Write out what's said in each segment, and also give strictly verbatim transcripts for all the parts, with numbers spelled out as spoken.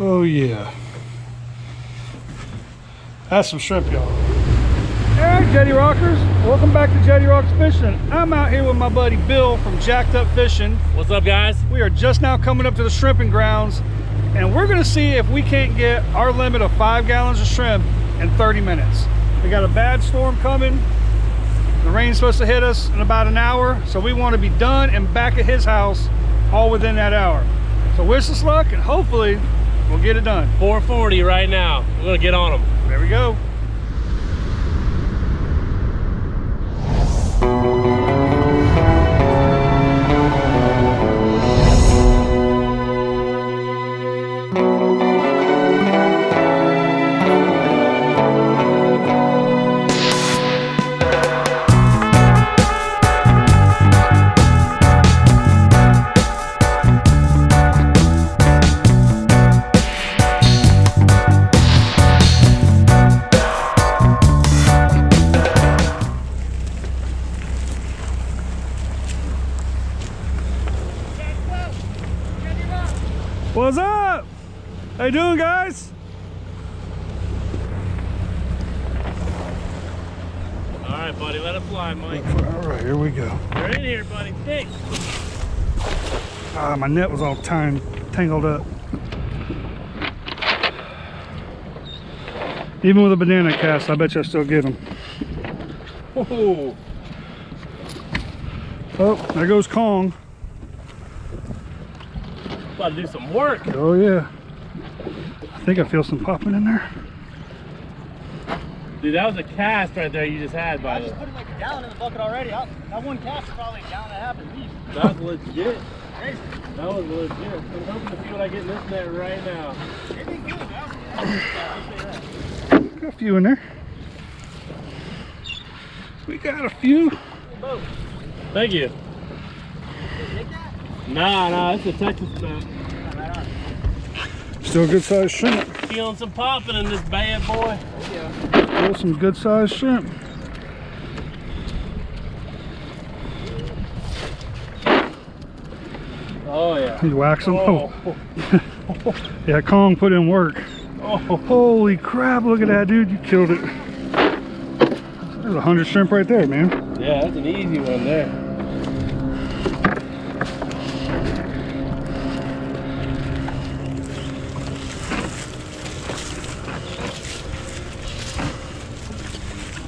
Oh yeah. That's some shrimp, y'all. Hey, Jetty Rockers. Welcome back to Jetty Rocks Fishing. I'm out here with my buddy Bill from Jacked Up Fishing. What's up, guys? We are just now coming up to the shrimping grounds, and we're gonna see if we can't get our limit of five gallons of shrimp in thirty minutes. We got a bad storm coming. The rain's supposed to hit us in about an hour, so we want to be done and back at his house all within that hour. So wish us luck, and hopefully we'll get it done. four forty right now. We're gonna get on them. There we go. What's up? How you doing, guys? All right, buddy, let it fly, Mike. All right, here we go. You're in here, buddy. Thanks. Ah, my net was all time tangled up. Even with a banana cast, I bet you I still get them. Whoa. Oh, there goes Kong. About to do some work. Oh yeah, I think I feel some popping in there. Dude, that was a cast right there you just had. By I just put it like a gallon in the bucket already. I, that one cast is probably a gallon and a half at least. That was legit. Crazy. That was legit. I'm hoping to see what I get in this net right now. It did good. That was good. Got a few in there. We got a few. Boat. Thank you. Nah, nah, it's a Texas boat. Still good sized shrimp. Feeling some popping in this bad boy. Yeah. Still some good sized shrimp. Oh, yeah. You wax them? Oh. Oh. Yeah, Kong put in work. Oh. Holy crap, look at that, dude. You killed it. There's a hundred shrimp right there, man. Yeah, that's an easy one there.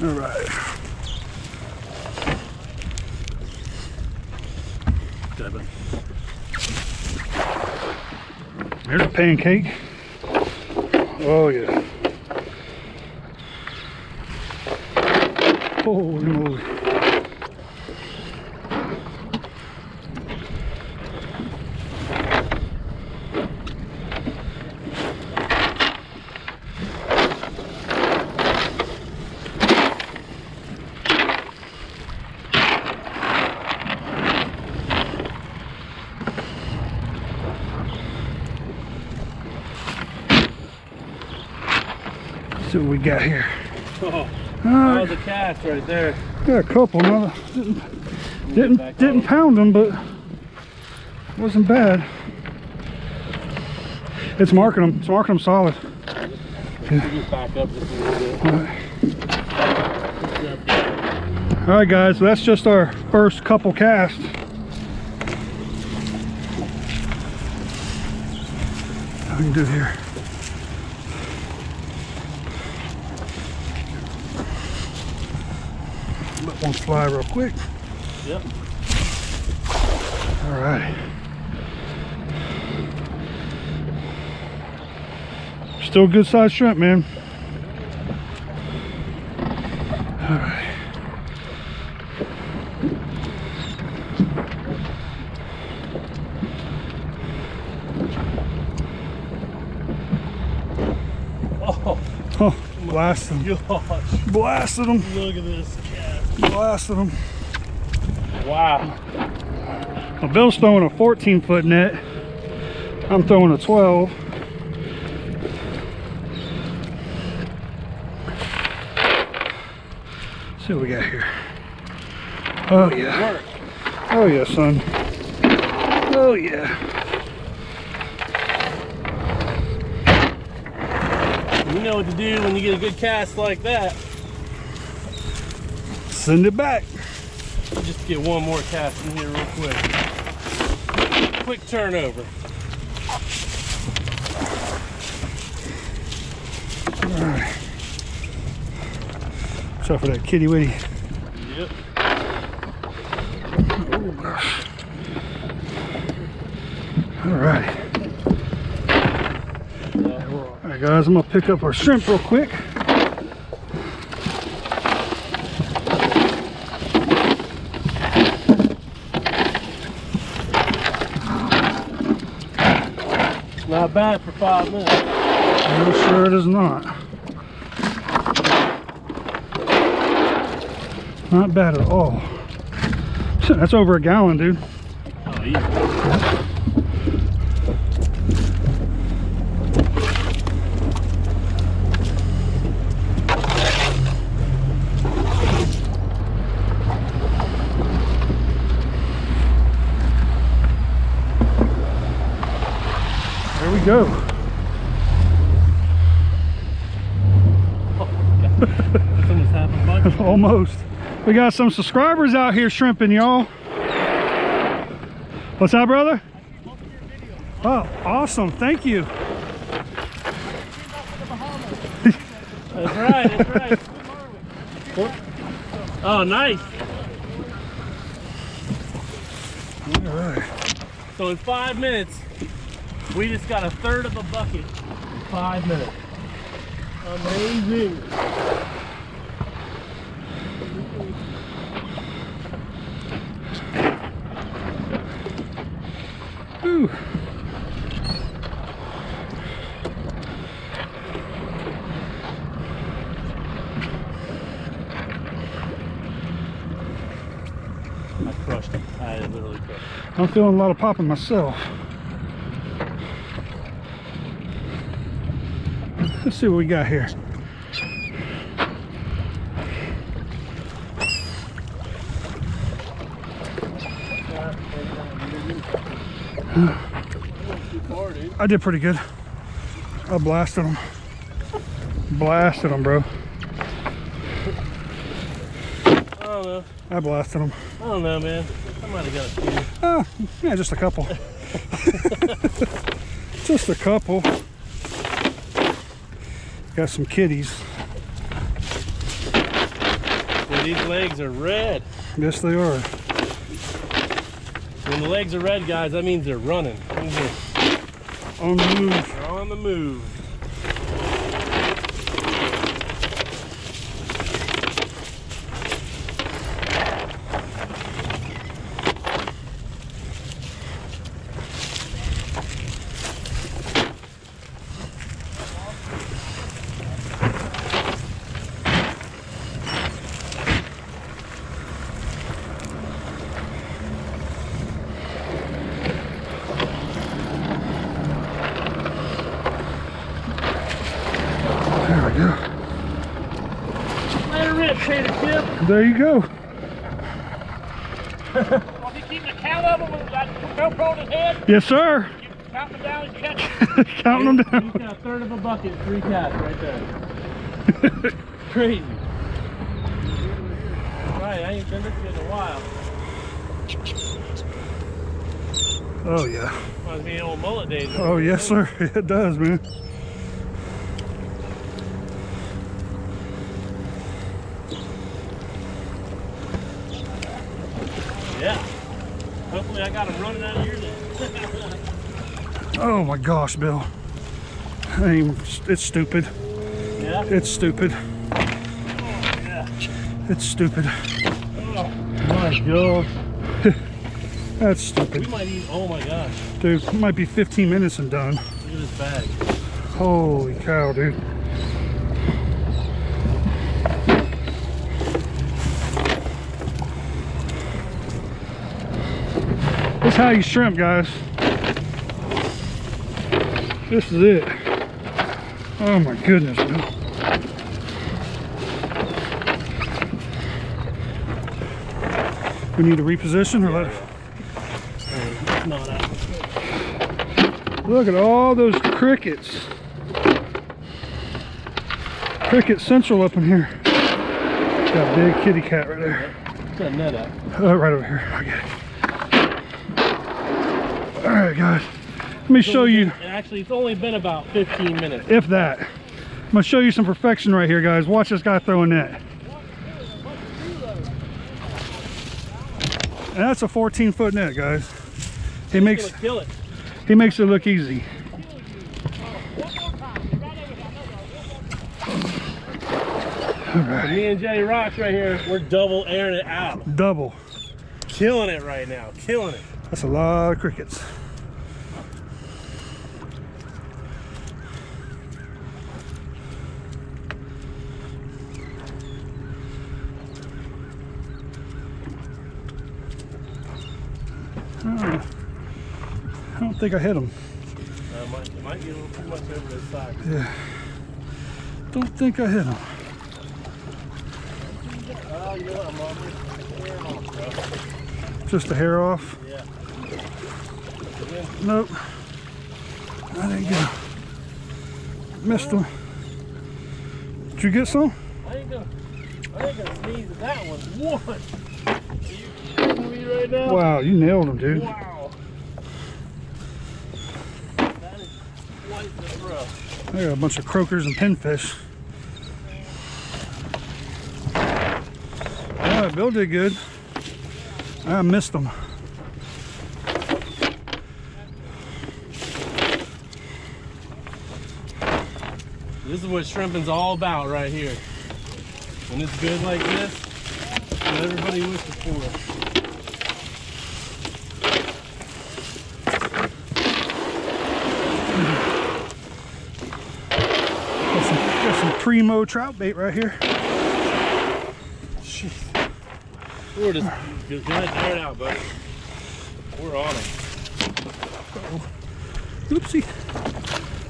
All right. Devin. There's a pancake. Oh, yeah. Holy moly. See what we got here. Oh, right. That was a cast right there. Got a couple. Now, didn't didn't, didn't pound them, but wasn't bad. It's marking them. It's marking them solid. Yeah. Back up just a little bit. All right. All right, guys. So that's just our first couple casts. How we can do here. Let one fly real quick. Yep. All right. Still good sized shrimp, man. All right. Oh. Oh, blasted them. Gosh. Blasted them. Look at this. Blasted them. Wow. Well, Bill's throwing a fourteen foot net. I'm throwing a twelve. Let's see what we got here. Oh yeah. Oh yeah, son. Oh yeah. You know what to do when you get a good cast like that. Send it back. Just get one more cast in here real quick. Quick turnover. All right. Try for that kitty witty. Yep. Oh gosh. All right. All right, guys, I'm gonna pick up our shrimp real quick. Not bad for five minutes. No, sure it is not. Not bad at all. That's over a gallon, dude. Oh, easy. Yeah. Go. Oh, almost. We got some subscribers out here shrimping, y'all. What's up, brother? Oh, awesome. Thank you. That's right. That's right. Oh, nice. All right. So in five minutes, we just got a third of a bucket in five minutes. Amazing. Ooh. I crushed it. I literally crushed it. I'm feeling a lot of popping myself. Let's see what we got here. I did pretty good. I blasted them. Blasted them, bro. I don't know. I blasted them. I don't know, man. I might have got a few. Oh, yeah, just a couple. Just a couple. Got some kitties. Well, these legs are red. Yes, they are. When the legs are red, guys, that means they're running. Mm-hmm. On the move. They're on the move. There you go. Was he keeping account of them with a GoPro on his head? Yes, sir. You count them down and catch them. Counting them down. He's got a third of a bucket, three casts right there. Crazy. All right, I ain't done this in a while. Oh, yeah. Reminds me of old mullet days. Oh, yes, sir. It does, man. Yeah. Hopefully I got him running out of here then. Oh my gosh, Bill. I mean, it's stupid. Yeah? It's stupid. Oh, yeah. It's stupid. Oh my gosh. That's stupid. We might eat, oh my gosh. Dude, it might be fifteen minutes and done. Look at this bag. Holy cow, dude. This is how you shrimp, guys. This is it. Oh my goodness, man. We need to reposition or let. Look at all those crickets. Cricket Central up in here. Got a big kitty cat right there. What's that net up? Uh, right over here. I get it. All right, guys. Let me show you. Actually, it's only been about fifteen minutes. If that. I'm going to show you some perfection right here, guys. Watch this guy throw a net. And that's a fourteen foot net, guys. He makes, kill it. he makes it look easy. All right. Me and Jetty Rocks right here, we're double airing it out. Double. Killing it right now, killing it. That's a lot of crickets. Oh, I don't think I hit him. Uh, it might, it might be a little too much over this side. Yeah. Don't think I hit him. Oh, you know what, I'm on the hair off, bro. Just the hair off? Yeah. yeah. Nope. I didn't get him. Missed him. Did you get some? I ain't gonna, I ain't gonna sneeze at that one. One. Are you kidding me right now? Wow, you nailed him, dude. Wow. That is quite the throw. I got a bunch of croakers and pinfish. Alright, Bill did good. I missed him. This is what shrimping's all about right here. When it's good like this, it's what everybody wishes for. Got some, got some primo trout bait right here. Jeez. We're just good right now, buddy. We're on it. Uh-oh. Oopsie.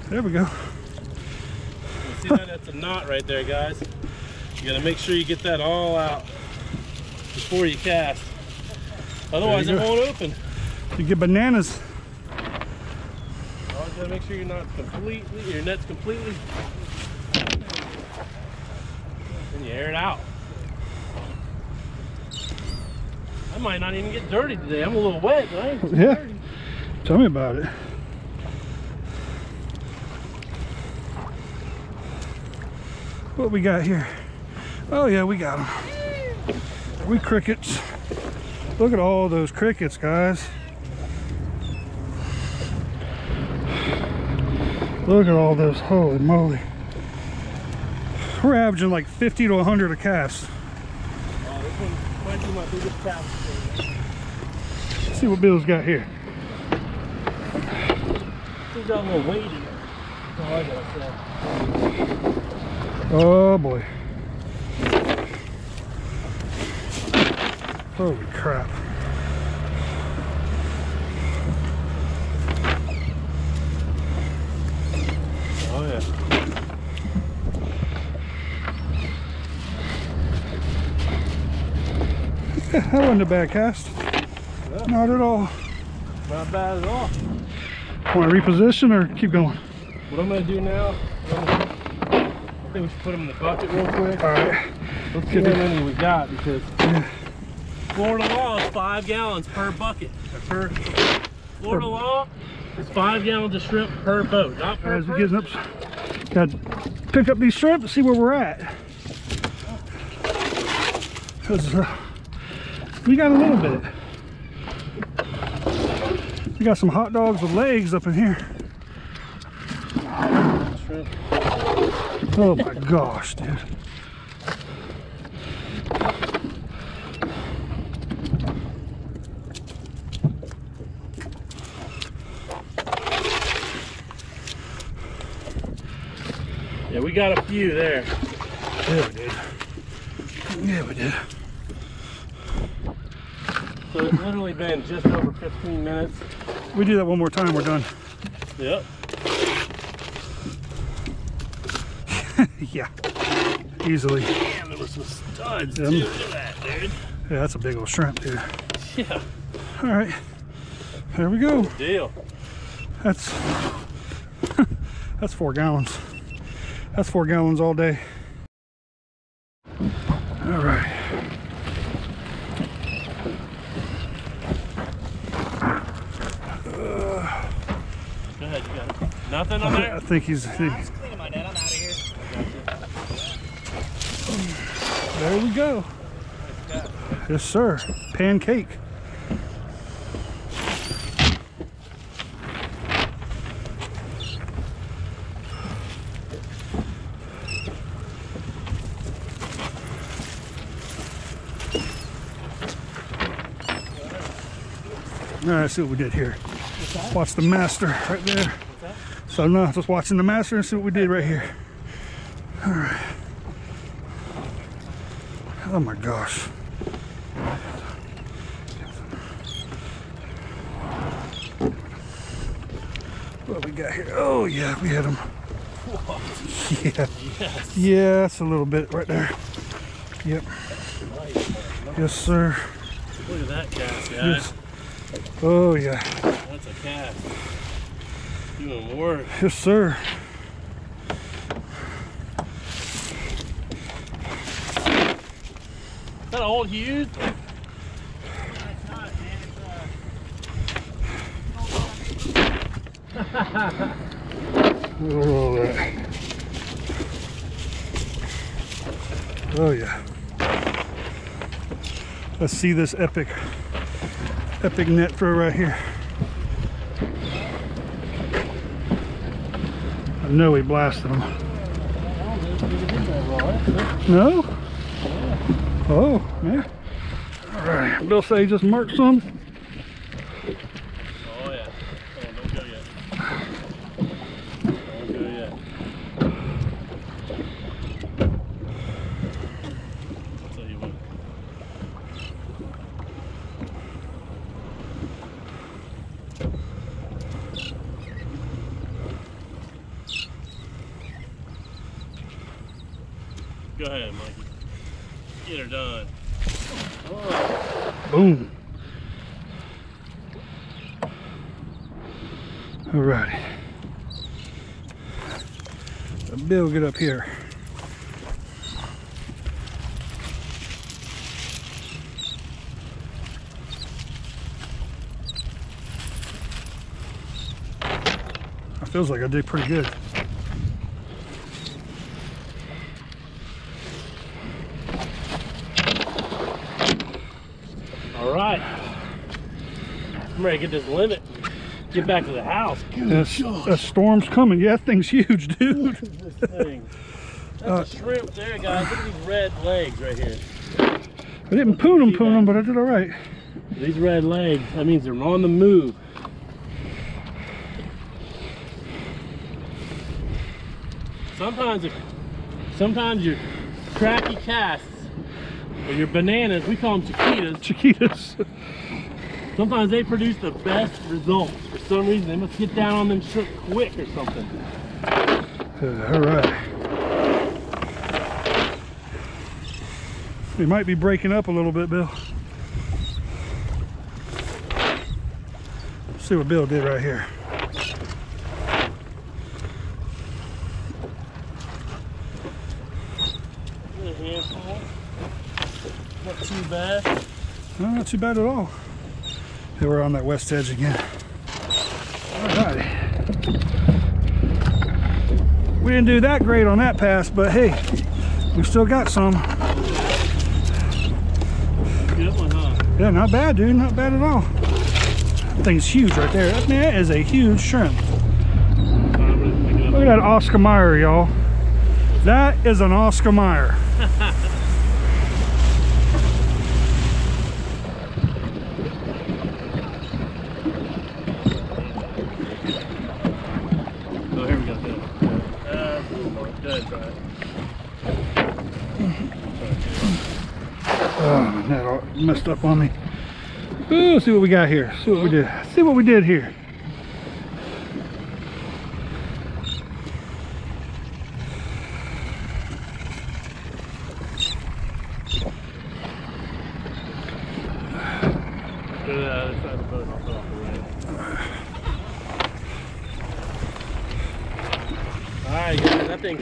There we go. You see that? That's a knot right there, guys. You gotta make sure you get that all out before you cast. Otherwise, you it won't open. You get bananas. Always gotta make sure you're not completely, your net's completely. And you air it out. I might not even get dirty today. I'm a little wet, but I ain't getting yeah. dirty. Tell me about it. What we got here? Oh yeah, we got them. We crickets. Look at all those crickets, guys. Look at all those. Holy moly. We're averaging like fifty to a hundred a cast. Let's see what Bill's got here. He's got a little weight in there. Oh boy. Holy crap. Oh yeah. That wasn't a bad cast. Yeah. Not at all. Not bad at all. Want to reposition or keep going? What I'm going to do now, gonna, I think we should put them in the bucket real quick. All right. Let's see how many we got because yeah. Florida law is five gallons per bucket. Or per, Florida per, law is five gallons of shrimp per boat. Not per As we get up, got to pick up these shrimp and see where we're at. We got a little bit. We got some hot dogs with legs up in here. Oh my gosh, dude. Yeah, we got a few there. Yeah, we did. Yeah, we did. So it's literally been just over fifteen minutes. We do that one more time, we're done. Yep. Yeah. Easily. Damn, there were some studs yeah. too. Look at that, dude. Yeah, that's a big old shrimp, dude. Yeah. All right. There we go. Good deal. That's that's four gallons. That's four gallons all day. Nothing on there? I think he's... I think... I'm just cleaning my net. I'm out of here. Gotcha. There we go. Yes, sir. Pancake. All right, see what we did here. Watch the master right there. So now just watching the master and see what we did right here. All right. Oh my gosh. What we got here? Oh yeah, we hit him. Yeah. Yes. Yeah, that's a little bit right there. Yep. Yes, sir. Look at that cast, guys. Yes. Oh yeah. That's a cast. Doing work. Yes, sir. Is that old Hughes? No, it's not, man. It's uh oh, right. Oh yeah. Let's see this epic. Epic net throw right here. I know he blasted him. No? Oh, yeah. All right, Bill say he just marked some. Oh, yeah. Oh, don't go yet. Don't go yet. I'll tell you what. Go ahead, Mikey. Get her done. Oh. Boom. All right. Bill, get up here. It feels like I did pretty good. I'm ready to get this limit. Get back to the house. A storm's coming. Yeah, that thing's huge, dude. This thing. That's uh, a shrimp there, guys. Look at these red legs right here. I didn't poon them, poon them, but I did all right. These red legs, that means they're on the move. Sometimes, if, sometimes your cracky casts or your bananas, we call them chiquitas. Chiquitas. Sometimes they produce the best results. For some reason, they must get down on them shrimp quick or something. All right. We might be breaking up a little bit, Bill. Let's see what Bill did right here. A handful. Not too bad. No, not too bad at all. They were on that west edge again. All right. We didn't do that great on that pass, but hey, we still got some. Good one, huh? Yeah, not bad, dude. Not bad at all. That thing's huge right there. I mean, that is a huge shrimp. Look at that Oscar Mayer, y'all. That is an Oscar Mayer. Oh, that all messed up on me. Ooh, see what we got here. See what we did. See what we did here. All right, guys. I think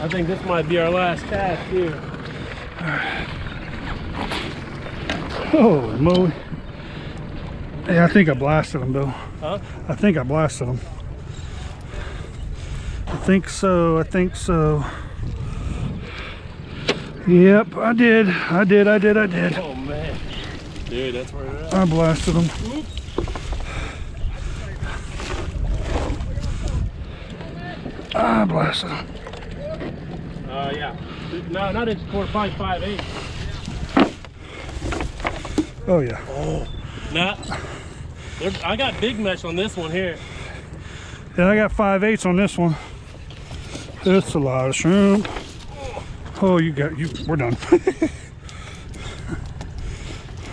I think this might be our last cast here. Holy moly. Yeah, I think I blasted him, though. Huh? I think I blasted them. I think so. I think so. Yep, I did. I did. I did. I did. Oh man, dude, that's where it is. I blasted them. Oops. I blasted them. Uh, yeah. No, not inch four, five, five, eight. Oh yeah. Oh, nah. There's, I got big mesh on this one here. Yeah, I got five eighths on this one. That's a lot of shrimp. Oh, you got you. We're done.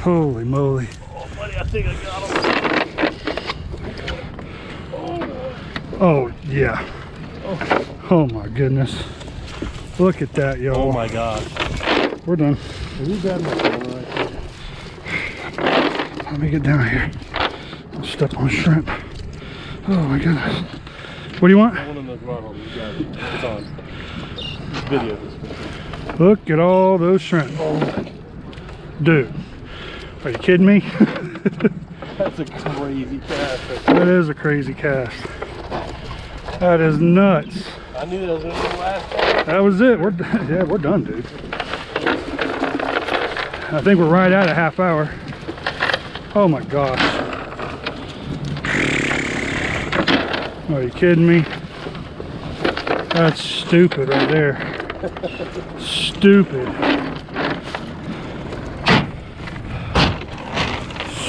Holy moly! Oh, buddy, I think I got him. Oh, oh yeah. Oh. Oh my goodness! Look at that, y'all. Oh my gosh. We're done. You got my camera right there. Let me get down here. I'll step on shrimp. Oh my goodness. What do you want? I want another rod. You got it. It's on. Video this. Look at all those shrimp. Oh. Dude, are you kidding me? That's a crazy cast. That is a crazy cast. That is nuts. I knew that was going to be the last time. That was it. We're yeah, we're done, dude. I think we're right at a half hour. Oh my gosh. Are you kidding me? That's stupid right there. Stupid.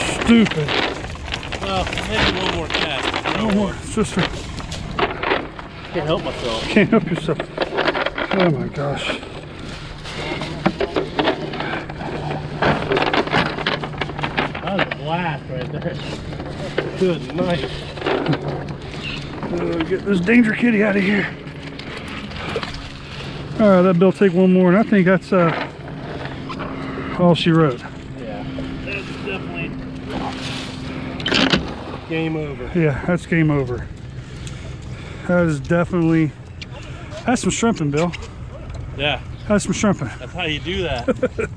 Stupid. Well, maybe one more cast. No more. It's just a... Can't help myself. Can't help yourself. Oh my gosh. That was a blast right there. Good night. Uh, get this danger kitty out of here. All right, that bill take one more, and I think that's uh, all she wrote. Yeah, that's definitely game over. Yeah, that's game over. That is definitely, that's some shrimping, Bill. Yeah. That's some shrimping. That's how you do that.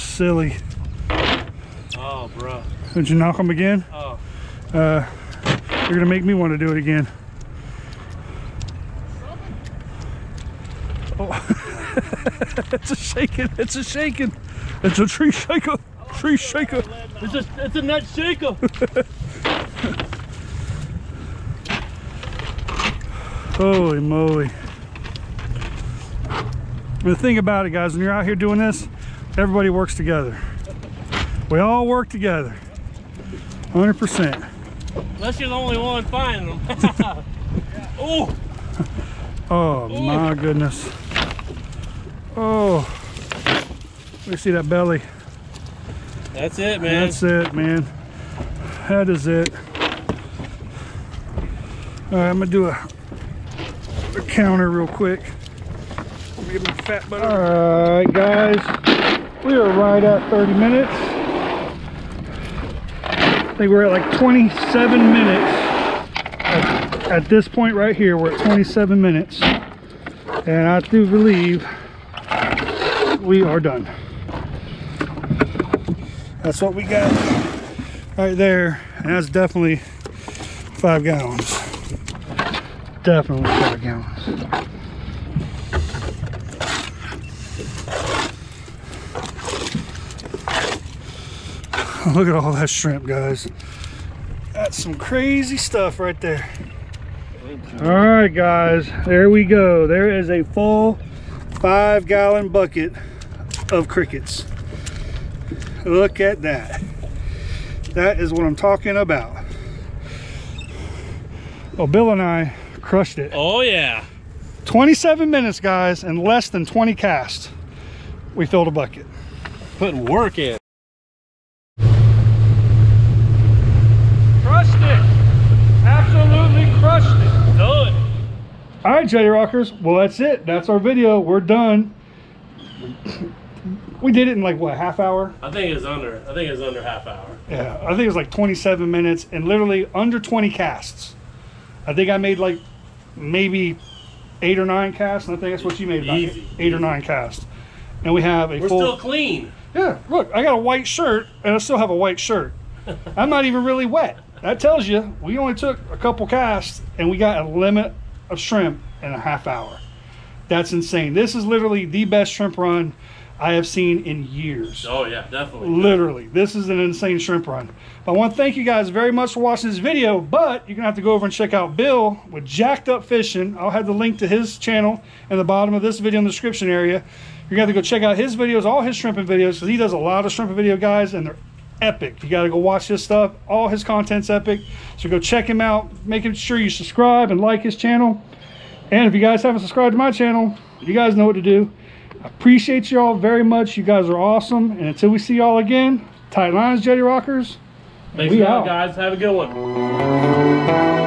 Silly. Oh, bro. Did you knock them again? Oh. Uh, you're going to make me want to do it again. Oh. It's a shaking. It's a shaking. It's a tree shaker. Tree shaker. It's a, it's a nut shaker. Holy moly. The thing about it, guys, when you're out here doing this, everybody works together. We all work together. one hundred percent. Unless you're the only one finding them. Oh. Oh, ooh. My goodness. Oh. We see that belly. That's it, man. That's it, man. That is it. All right, I'm going to do a, a counter real quick. Let me get my fat butt. All right, guys. We are right at thirty minutes. I think we're at like twenty-seven minutes. At, at this point right here, we're at twenty-seven minutes. And I do believe we are done. That's what we got right there. And that's definitely five gallons. Definitely five gallons. Look at all that shrimp, guys. That's some crazy stuff right there. All right, guys, there we go. There is a full five gallon bucket of crickets. Look at that. That is what I'm talking about. Well, Bill and I crushed it. Oh yeah. twenty-seven minutes, guys, and less than twenty casts. We filled a bucket. Putting work in. All right, Jetty Rockers, well, that's it. That's our video. We're done. We did it in like, what, half hour? I think it was under, I think it was under half hour. Yeah, I think it was like twenty-seven minutes and literally under twenty casts. I think I made like maybe eight or nine casts, and I think that's what you made, about Easy. eight or nine casts. And we have a We're full... We're still clean. Yeah, look, I got a white shirt, and I still have a white shirt. I'm not even really wet. That tells you, we only took a couple casts, and we got a limit of shrimp in a half hour. That's insane. This is literally the best shrimp run I have seen in years. Oh yeah, definitely. Literally, this is an insane shrimp run. But I want to thank you guys very much for watching this video, but you're gonna have to go over and check out Bill with Jacked Up Fishing. I'll have the link to his channel in the bottom of this video in the description area. You're gonna have to go check out his videos, all his shrimping videos, because he does a lot of shrimping video, guys, and they're epic. You gotta go watch his stuff. All his content's epic. So go check him out, making sure you subscribe and like his channel. And if you guys haven't subscribed to my channel, you guys know what to do. I appreciate you all very much. You guys are awesome. And until we see y'all again, tight lines, Jetty Rockers. Thanks, guys. Have a good one.